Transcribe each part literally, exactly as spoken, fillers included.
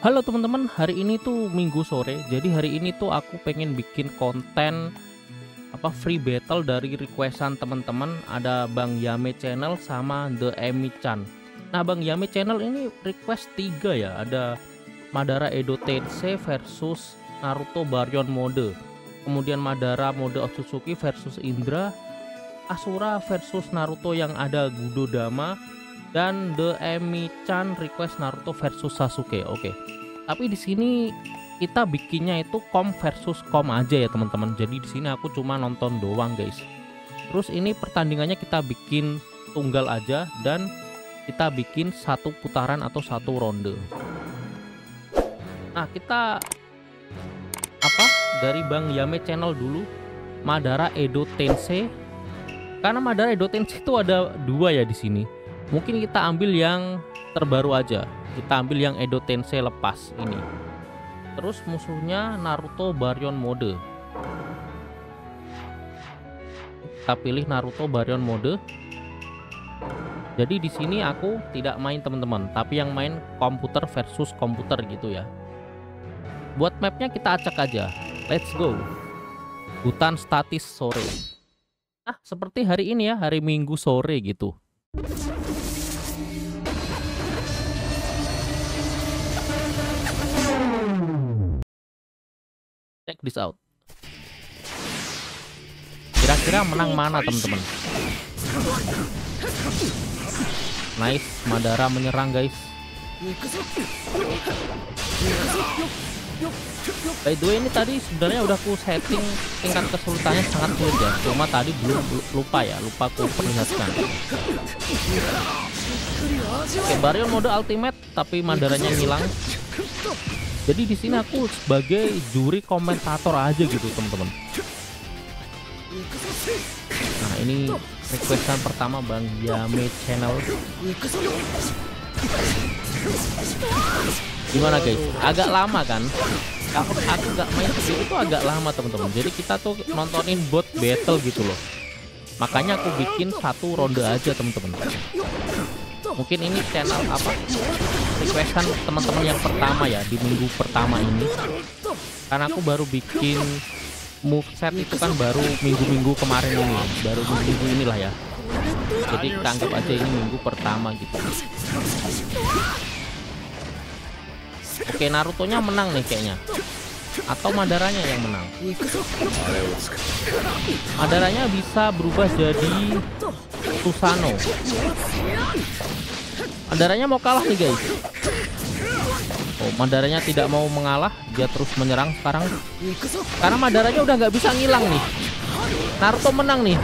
Halo teman-teman, hari ini tuh minggu sore. Jadi hari ini tuh aku pengen bikin konten apa free battle dari requestan teman-teman. Ada Bang Yame Channel sama The Emi Chan. Nah, Bang Yame Channel ini request tiga ya. Ada Madara Edo Tensei versus Naruto Baryon Mode. Kemudian Madara mode Otsutsuki versus Indra. Asura versus Naruto yang ada Gudodama. Dan The Emi Chan request Naruto versus Sasuke. Oke. Okay. Tapi di sini kita bikinnya itu kom versus kom aja ya, teman-teman. Jadi di sini aku cuma nonton doang, guys. Terus ini pertandingannya kita bikin tunggal aja dan kita bikin satu putaran atau satu ronde. Nah, kita apa? Dari Bang Yame Channel dulu. Madara Edo Tensei. Karena Madara Edo Tensei itu ada dua ya di sini. Mungkin kita ambil yang terbaru aja. Kita ambil yang Edo Tensei lepas ini. Terus musuhnya Naruto Baryon Mode. Kita pilih Naruto Baryon Mode. Jadi di sini aku tidak main teman-teman, tapi yang main komputer versus komputer gitu ya. Buat mapnya kita acak aja. Let's go. Hutan statis sore. Nah, seperti hari ini ya, hari Minggu sore gitu. Check this out. Kira-kira menang mana, teman-teman? Nice, Madara menyerang, guys. By the way, ini tadi sebenarnya udah aku setting tingkat kesulitannya sangat sulit ya. Cuma tadi belum lupa ya, lupa aku perlihatkan. Oke, Baryon mode ultimate, tapi Madaranya ngilang. Jadi di sini aku sebagai juri komentator aja gitu, teman-teman. Nah, ini requestan pertama Bang Yame Channel. Gimana guys? Agak lama kan? Aku aku nggak main sendiri tuh agak lama, teman-teman. Jadi kita tuh nontonin bot battle gitu loh. Makanya aku bikin satu ronde aja, teman-teman. Mungkin ini channel apa requestan teman-teman yang pertama ya di minggu pertama ini, karena aku baru bikin moveset itu kan baru minggu-minggu kemarin ini, baru minggu inilah ya. Jadi kita anggap aja ini minggu pertama gitu. Oke, Narutonya menang nih kayaknya, atau Madaranya yang menang. Madaranya bisa berubah jadi Susanoo. Madaranya mau kalah nih, guys. Oh, Madaranya tidak mau mengalah, dia terus menyerang sekarang. Karena Madaranya udah nggak bisa ngilang nih. Naruto menang nih.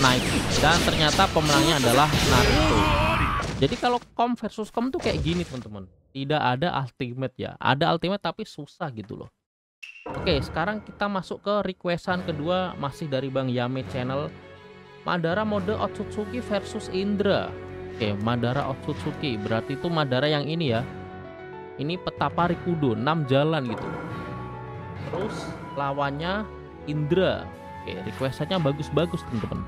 Naik. Dan ternyata pemenangnya adalah Naruto. Jadi kalau kom versus kom tuh kayak gini, teman-teman. Tidak ada ultimate ya. Ada ultimate tapi susah gitu loh. Oke, sekarang kita masuk ke requestan kedua, masih dari Bang Yame Channel. Madara mode Otsutsuki versus Indra. Oke, Madara Otsutsuki. Berarti itu Madara yang ini ya. Ini peta Parikudo, enam jalan gitu. Terus lawannya Indra. Oke, requestannya bagus-bagus, teman-teman.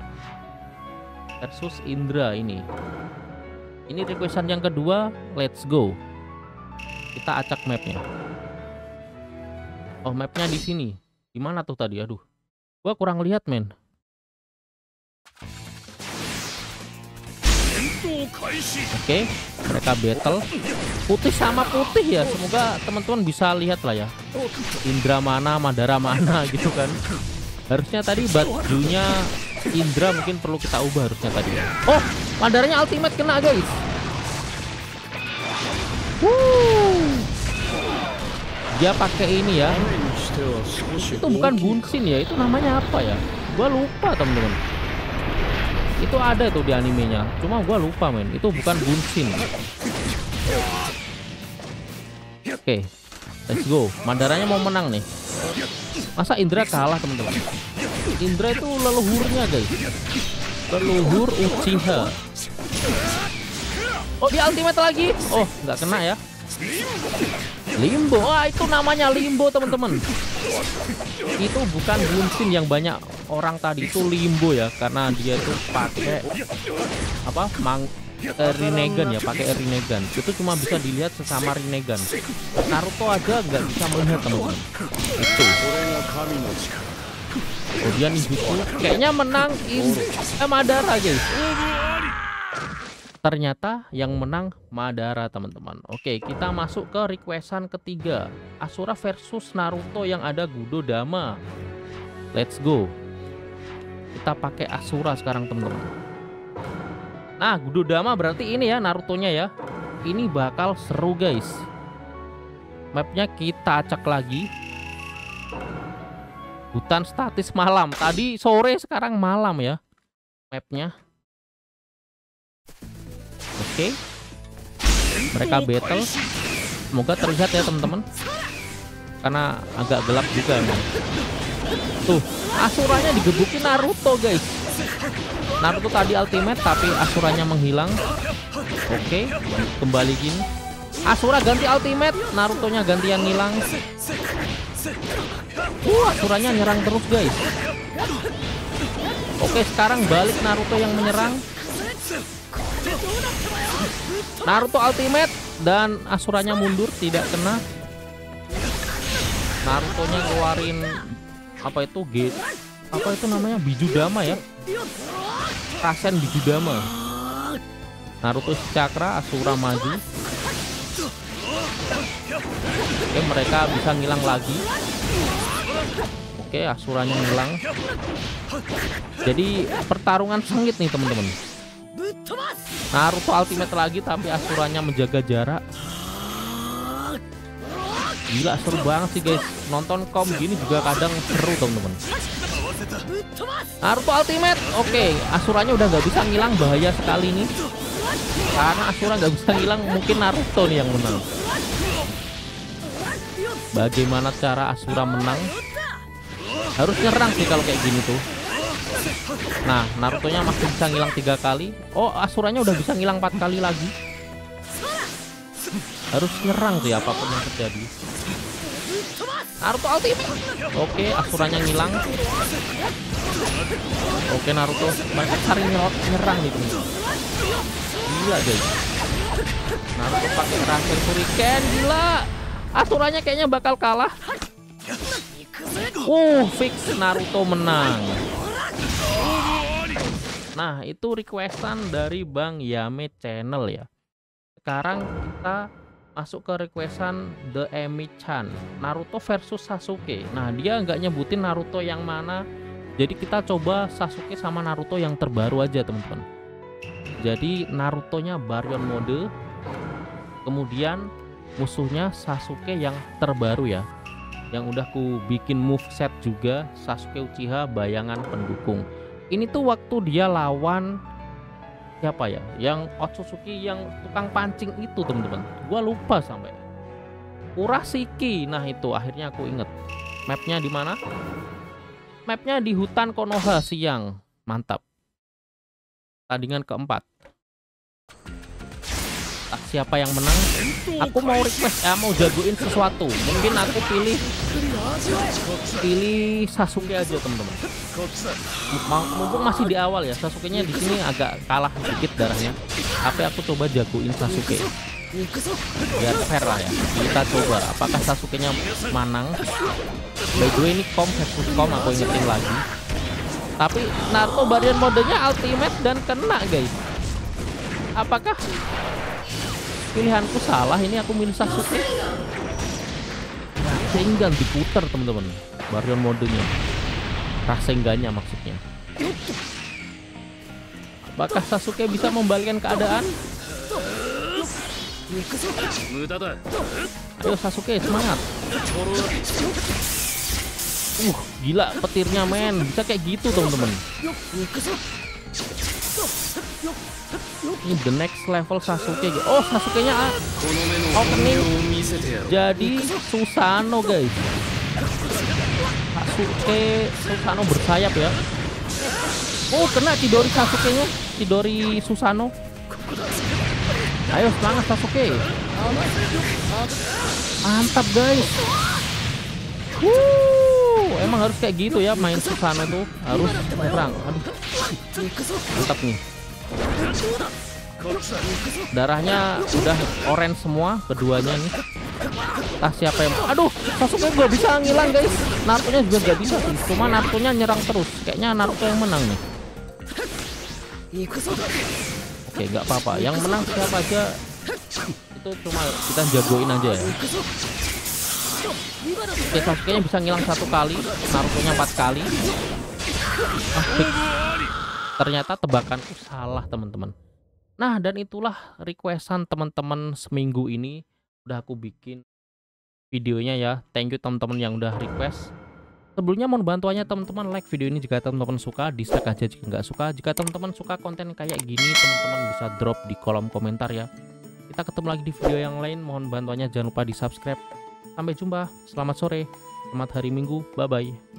Versus Indra ini. Ini requestan yang kedua, let's go. Kita acak mapnya. Oh, mapnya di sini. Gimana tuh tadi? Aduh, gua kurang lihat, men. Oke, mereka battle. Putih sama putih ya. Semoga teman-teman bisa lihat lah ya. Indra mana, Madara mana gitu kan. Harusnya tadi bajunya Indra mungkin perlu kita ubah harusnya tadi. Oh, Madaranya ultimate kena, guys. Wuh. Dia pakai ini ya. Itu bukan Bunshin ya, itu namanya apa ya? Gua lupa, teman-teman. Itu ada tuh di animenya. Cuma gua lupa, men. Itu bukan Bunshin. Oke. Okay. Let's go. Madaranya mau menang nih. Masa Indra kalah, teman-teman? Indra itu leluhurnya, guys. Leluhur Uchiha. Oh, dia ultimate lagi. Oh, nggak kena ya. Limbo, ah itu namanya Limbo, teman-teman. Itu bukan Bunshin yang banyak orang tadi, itu Limbo ya, karena dia itu pakai apa mang eh, Rinnegan ya, pakai Rinnegan. Itu cuma bisa dilihat sesama Rinnegan. Naruto aja nggak bisa melihat teman-teman. Itu. Kemudian Ibuku kayaknya menang eh, Madara guys. Ternyata yang menang Madara teman-teman. Oke, kita masuk ke requestan ketiga, Asura versus Naruto yang ada Gudodama. Let's go. Kita pakai Asura sekarang teman-teman. Nah, Gudodama berarti ini ya Narutonya ya. Ini bakal seru guys. Mapnya kita acak lagi. Hutan statis malam. Tadi sore sekarang malam ya mapnya. Oke. Mereka battle. Semoga terlihat ya teman-teman. Karena agak gelap juga emang. Tuh, Asuranya digebukin Naruto guys. Naruto tadi ultimate tapi Asuranya menghilang. Oke, kembali gini. Asura ganti ultimate, Narutonya ganti yang hilang. Uh, Asuranya nyerang terus guys. Oke, sekarang balik Naruto yang menyerang. Naruto ultimate dan Asuranya mundur, tidak kena. Narutonya keluarin apa itu gate, apa itu namanya, Bijudama ya, Rasen Bijudama. Naruto cakra, Asura maju. Oke, mereka bisa ngilang lagi. Oke, Asuranya ngilang. Jadi pertarungan sengit nih teman-teman. Naruto ultimate lagi tapi Asuranya menjaga jarak. Gila, seru banget sih guys. Nonton kom gini juga kadang seru teman-teman. Naruto ultimate. Oke, Asuranya udah nggak bisa ngilang, bahaya sekali nih. Karena Asura nggak bisa ngilang, mungkin Naruto nih yang menang. Bagaimana cara Asura menang? Harus nyerang sih kalau kayak gini tuh. Nah, Narutonya masih bisa ngilang tiga kali. Oh, Asuranya udah bisa ngilang empat kali lagi. Harus nyerang sih apapun yang terjadi. Naruto ultimate. Oke, Asuranya ngilang. Oke, Naruto mereka cari nyerang nih teman-teman. Gila guys, Naruto pakai rasen Shuriken. Gila, Asuranya kayaknya bakal kalah. Uh, fix Naruto menang. Nah, itu requestan dari Bang Yame Channel ya. Sekarang kita masuk ke requestan The Emi Chan, Naruto versus Sasuke. Nah, dia nggak nyebutin Naruto yang mana. Jadi kita coba Sasuke sama Naruto yang terbaru aja teman-teman. Jadi Narutonya Baryon Mode. Kemudian musuhnya Sasuke yang terbaru ya, yang udah ku bikin moveset juga, Sasuke Uchiha bayangan pendukung. Ini tuh waktu dia lawan siapa ya, yang Otsutsuki yang tukang pancing itu teman-teman. Gua lupa sampai Urasiki. Nah itu akhirnya aku inget. Mapnya di mana? Mapnya di hutan Konoha siang. Mantap. Tandingan keempat. Siapa yang menang? Aku mau request, ya, mau jagoin sesuatu. Mungkin aku pilih pilih Sasuke aja teman-teman. Mumpung masih di awal ya, Sasuke-nya di sini agak kalah sedikit darahnya. Tapi aku coba jagoin Sasuke. Biar fair lah ya. Kita coba apakah Sasuke-nya menang. By the way ini kom versus kom, aku ingetin lagi. Tapi Naruto Baryon modenya ultimate dan kena guys. Apakah pilihanku salah? Ini aku milih Sasuke. Rasengan diputar teman-teman, Baryon modenya, Rasengannya maksudnya. Apakah Sasuke bisa membalikkan keadaan? Ayo Sasuke semangat. Uh, gila petirnya men, bisa kayak gitu teman-teman. Ini the next level Sasuke. Oh, Sasuke-nya opening jadi Susanoo guys. Sasuke Susanoo bersayap ya. Oh, kena Tidori Sasuke-nya, Tidori Susanoo. Ayo semangat Sasuke. Mantap guys. Woo. Emang harus kayak gitu ya main Susanoo tuh, harus perang. Aduh, mantap nih. Darahnya udah orange semua keduanya nih. Ah siapa yang aduh, Sasuke gak bisa ngilang guys. Naruto-nya juga gak bisa sih. Cuma Naruto-nya nyerang terus. Kayaknya Naruto yang menang nih. Oke, gak apa-apa. Yang menang siapa aja itu cuma kita jagoin aja ya. Oke, Sasuke-nya bisa ngilang satu kali, Naruto-nya empat kali. Ah, ternyata tebakanku salah teman-teman. Nah, dan itulah requestan teman-teman seminggu ini. Udah aku bikin videonya ya. Thank you teman-teman yang udah request. Sebelumnya mohon bantuannya teman-teman, like video ini jika teman-teman suka, dislike aja jika nggak suka. Jika teman-teman suka konten kayak gini, teman-teman bisa drop di kolom komentar ya. Kita ketemu lagi di video yang lain. Mohon bantuannya jangan lupa di subscribe. Sampai jumpa. Selamat sore. Selamat hari Minggu. Bye-bye.